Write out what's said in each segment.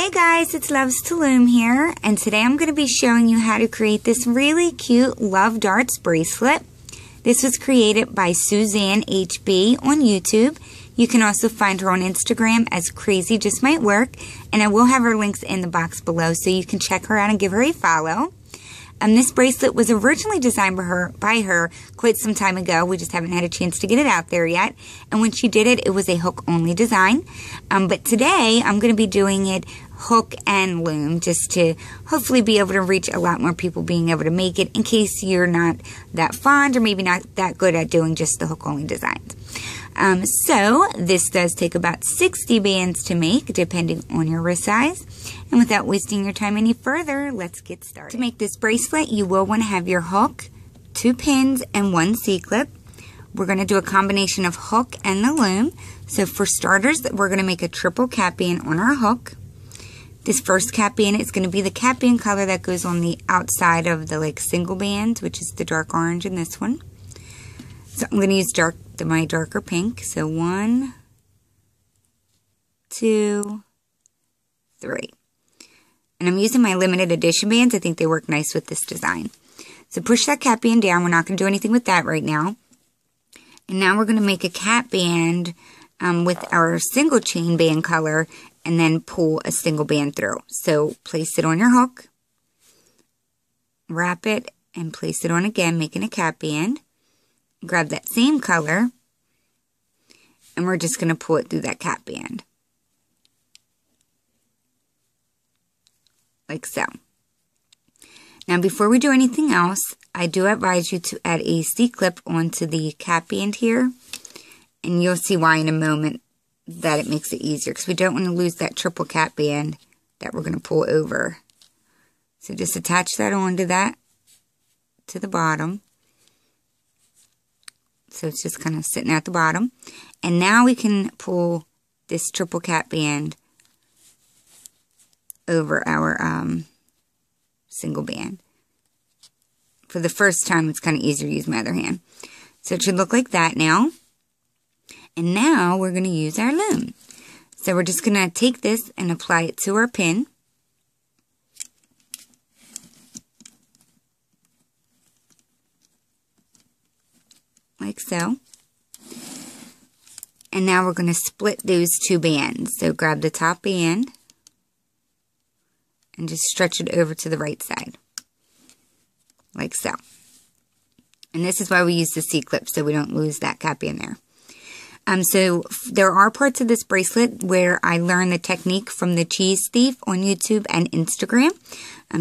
Hey guys, it's Loves to Loom here, and today I'm going to be showing you how to create this really cute Love Darts bracelet. This was created by Suzanne HB on YouTube. You can also find her on Instagram as Crazy Just Might Work, and I will have her links in the box below so you can check her out and give her a follow. This bracelet was originally designed by her quite some time ago. We just haven't had a chance to get it out there yet. And when she did it, it was a hook-only design. But today, I'm going to be doing it hook and loom just to hopefully be able to reach a lot more people being able to make it in case you're not that fond or maybe not that good at doing just the hook-only designs. So this does take about 60 bands to make, depending on your wrist size. And without wasting your time any further, let's get started. To make this bracelet, you will want to have your hook, two pins, and one C-clip. We're going to do a combination of hook and the loom. So for starters, we're going to make a triple cap band on our hook. This first cap band is going to be the cap band color that goes on the outside of the single bands, which is the dark orange in this one. So I'm going to use my darker pink. So 1, 2, 3. And I'm using my limited edition bands. I think they work nice with this design. So push that cap band down. We're not going to do anything with that right now. And now we're going to make a cap band with our single chain band color and then pull a single band through. So place it on your hook, wrap it, and place it on again, making a cap band. Grab that same color, and we're just going to pull it through that cap band. Like so. Now, before we do anything else, I do advise you to add a C-clip onto the cap band here, and you'll see why in a moment that it makes it easier, because we don't want to lose that triple cap band that we're going to pull over. So just attach that onto that, to the bottom. So it's just kind of sitting at the bottom. And now we can pull this triple cap band over our single band. For the first time, it's kind of easier to use my other hand. So it should look like that now. And now we're going to use our loom. So we're just going to take this and apply it to our pin. Like so. And now we're going to split those two bands. So grab the top band and just stretch it over to the right side. Like so. And this is why we use the C-clip, so we don't lose that cap band there. So there are parts of this bracelet where I learned the technique from the Cheese Thief on YouTube and Instagram.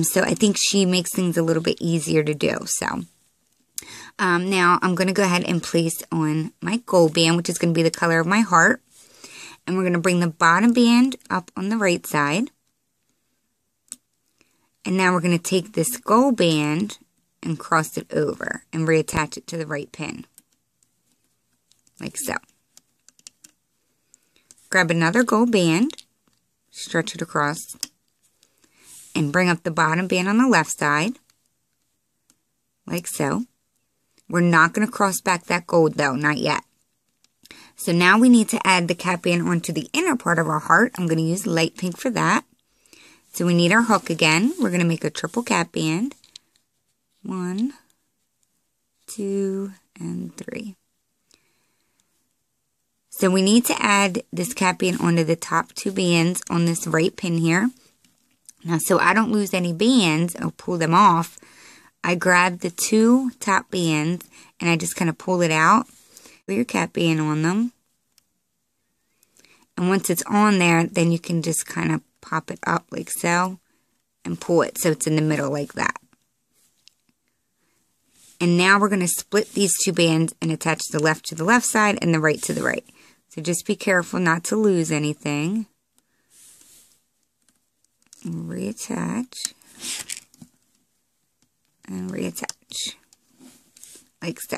So I think she makes things a little bit easier to do. So. Now I'm going to go ahead and place on my gold band, which is going to be the color of my heart. And we're going to bring the bottom band up on the right side. And now we're going to take this gold band and cross it over and reattach it to the right pin. Like so. Grab another gold band, stretch it across, and bring up the bottom band on the left side. Like so. We're not going to cross back that gold, though, not yet. So now we need to add the cap band onto the inner part of our heart. I'm going to use light pink for that. So we need our hook again. We're going to make a triple cap band. 1, 2, and 3. So we need to add this cap band onto the top two bands on this right pin here. Now, so I don't lose any bands or pull them off, I grab the two top bands and I just kind of pull it out. Put your cap band on them. And once it's on there, then you can just kind of pop it up like so and pull it so it's in the middle like that. And now we're going to split these two bands and attach the left to the left side and the right to the right. So just be careful not to lose anything. And reattach. And reattach, like so.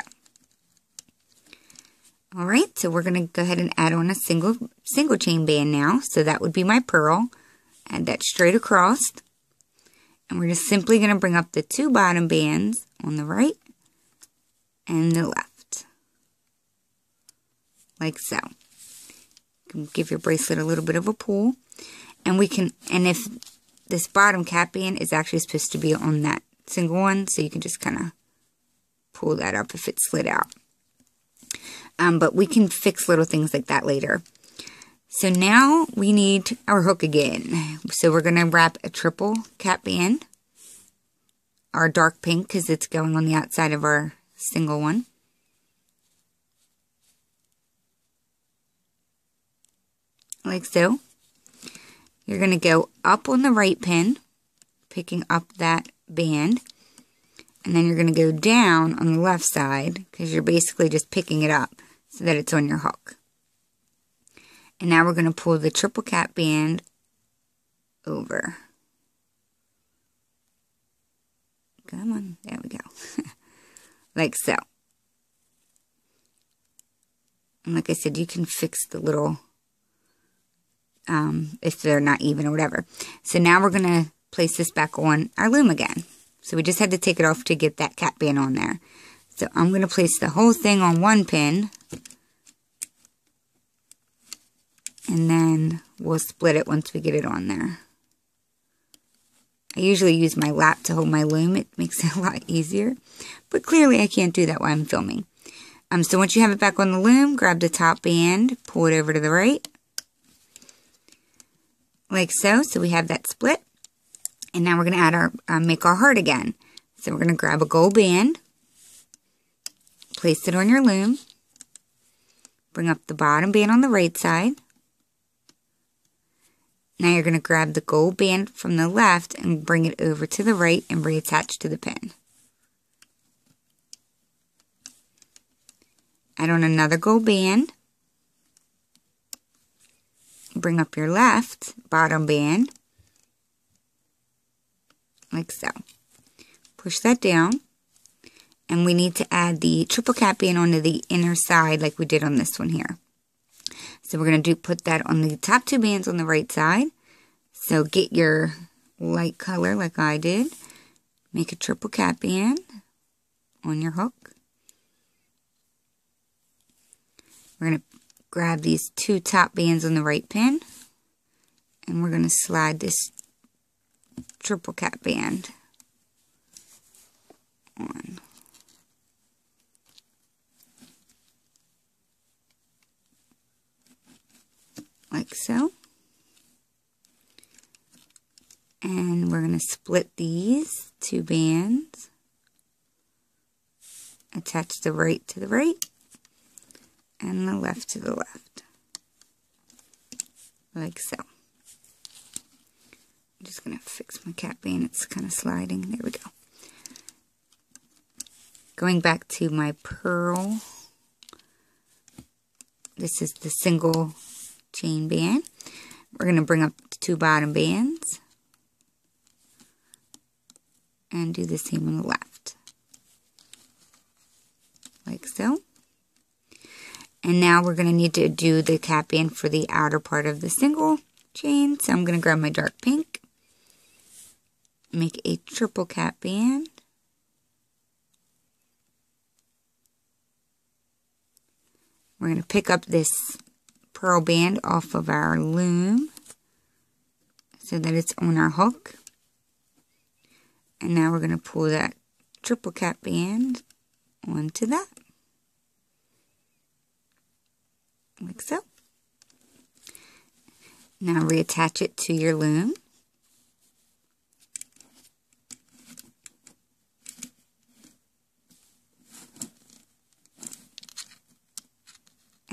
All right, so we're going to go ahead and add on a single chain band now. So that would be my pearl. Add that straight across. And we're just simply going to bring up the two bottom bands on the right and the left. Like so. You can give your bracelet a little bit of a pull. And we can, and if this bottom cap band is actually supposed to be on that single one, so you can just kind of pull that up if it slid out. But we can fix little things like that later. So now we need our hook again. So we're going to wrap a triple cap band, our dark pink, because it's going on the outside of our single one. Like so. You're going to go up on the right pin, picking up that band, and then you're going to go down on the left side because you're basically just picking it up so that it's on your hook. And now we're going to pull the triple cap band over. Come on, there we go. Like so. And like I said, you can fix the little if they're not even or whatever. So now we're going to place this back on our loom again. So we just had to take it off to get that cap band on there. So I'm going to place the whole thing on one pin. And then we'll split it once we get it on there. I usually use my lap to hold my loom. It makes it a lot easier. But clearly I can't do that while I'm filming. So once you have it back on the loom, grab the top band, pull it over to the right. Like so. So we have that split. And now we're going to add our, make our heart again. So we're going to grab a gold band, place it on your loom, bring up the bottom band on the right side. Now you're going to grab the gold band from the left and bring it over to the right and reattach to the pin. Add on another gold band, bring up your left bottom band. Like so. Push that down. And we need to add the triple cap band onto the inner side like we did on this one here. So we're going to put that on the top two bands on the right side. So get your light color like I did. Make a triple cap band on your hook. We're going to grab these two top bands on the right pin. And we're going to slide this triple cap band on. Like so. And we're going to split these two bands. Attach the right to the right and the left to the left. Like so. I'm just going to fix my cap band. It's kind of sliding. There we go. Going back to my pearl. This is the single chain band. We're going to bring up the two bottom bands. And do the same on the left. Like so. And now we're going to need to do the cap band for the outer part of the single chain. So I'm going to grab my dark pink. Make a triple cap band. We're going to pick up this pearl band off of our loom so that it's on our hook. And now we're going to pull that triple cap band onto that. Like so. Now reattach it to your loom.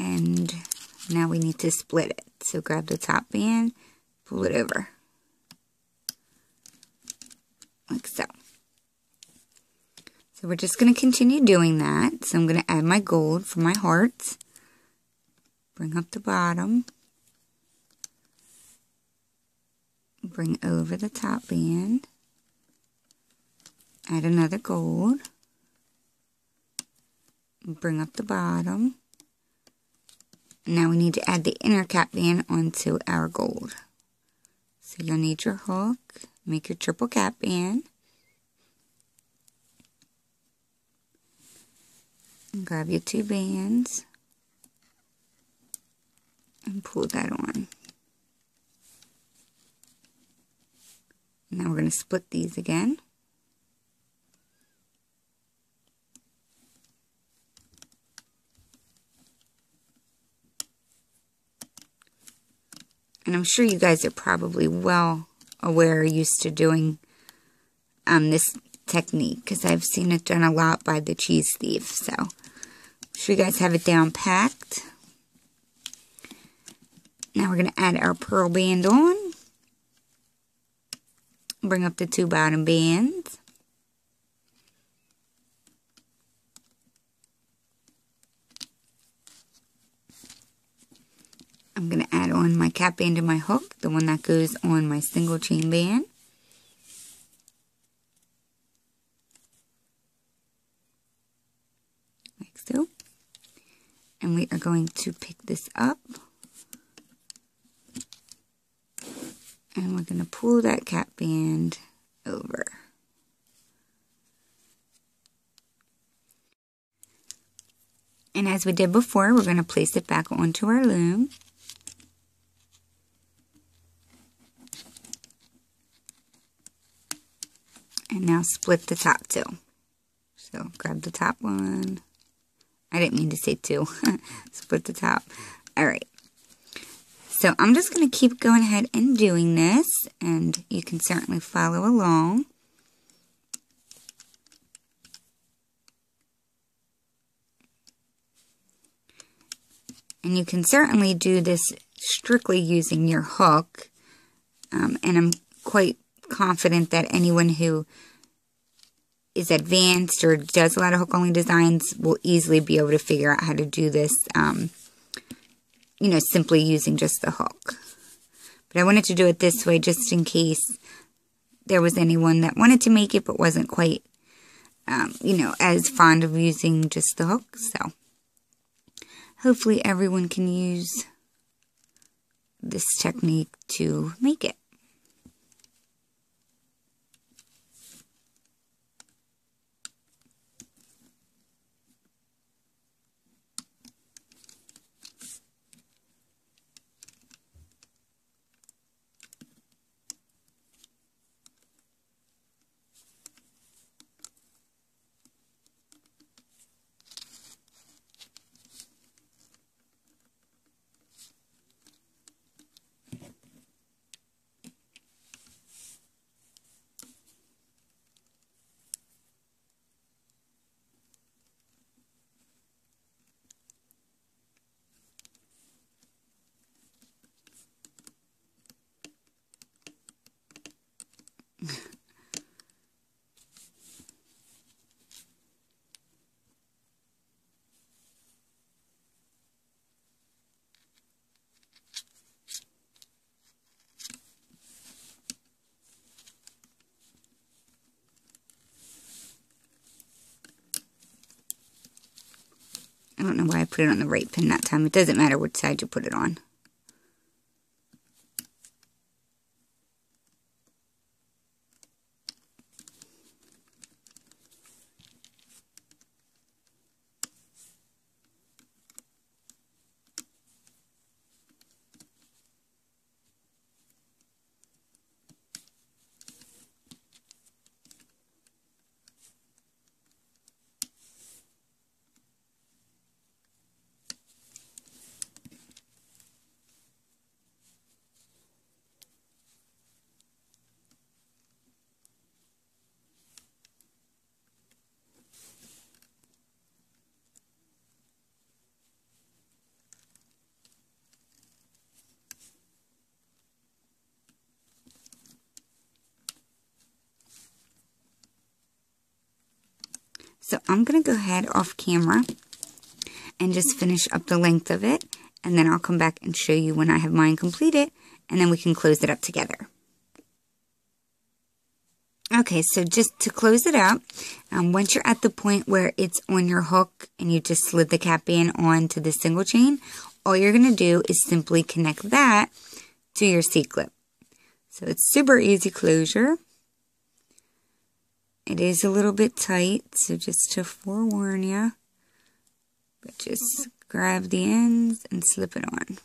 And now we need to split it. So grab the top band, pull it over. Like so. So we're just going to continue doing that. So I'm going to add my gold for my hearts. Bring up the bottom. Bring over the top band. Add another gold. Bring up the bottom. Now we need to add the inner cap band onto our gold. So you'll need your hook, make your triple cap band, and grab your two bands and pull that on. going to split these again. And I'm sure you guys are probably well aware, used to doing this technique, because I've seen it done a lot by the Cheese Thief. So I'm sure you guys have it down packed. Now we're going to add our purl band on. Bring up the two bottom bands. I'm going to add on my cap band and my hook, the one that goes on my single chain band. Like so. And we are going to pick this up. And we're going to pull that cap band over. And as we did before, we're going to place it back onto our loom. And now split the top two. So grab the top one. I didn't mean to say two. Split the top. All right. So I'm just going to keep going ahead and doing this. And you can certainly follow along. And you can certainly do this strictly using your hook. And I'm quite confident that anyone who is advanced or does a lot of hook only designs will easily be able to figure out how to do this, you know, simply using just the hook. But I wanted to do it this way just in case there was anyone that wanted to make it but wasn't quite, you know, as fond of using just the hook. So hopefully everyone can use this technique to make it. I don't know why I put it on the right pin that time. It doesn't matter which side you put it on. So I'm going to go ahead off camera and just finish up the length of it. And then I'll come back and show you when I have mine completed. And then we can close it up together. Okay, so just to close it up, once you're at the point where it's on your hook and you just slid the cap band onto the single chain, all you're going to do is simply connect that to your C-clip. So it's super easy closure. It is a little bit tight, so just to forewarn you, but just grab the ends and slip it on.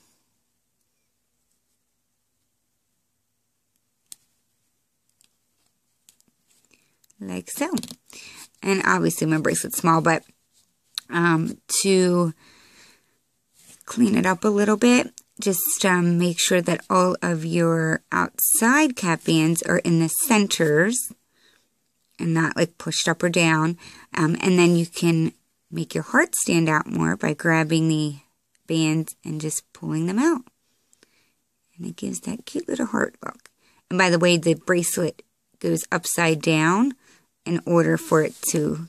like so. And obviously my bracelet's small, but to clean it up a little bit, just make sure that all of your outside cap bands are in the centers and not like pushed up or down. And then you can make your heart stand out more by grabbing the bands and just pulling them out. And it gives that cute little heart look. And by the way, the bracelet goes upside down in order for it to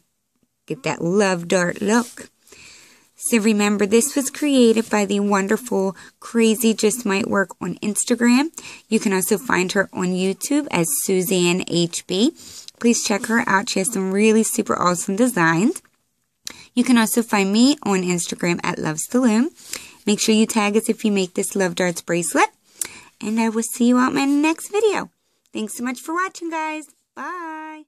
get that love dart look. So remember, this was created by the wonderful Crazy Just Might Work on Instagram. You can also find her on YouTube as Suzanne HB. Please check her out. She has some really super awesome designs. You can also find me on Instagram at Loves to Loom. Make sure you tag us if you make this Love Darts bracelet. And I will see you out in my next video. Thanks so much for watching, guys. Bye.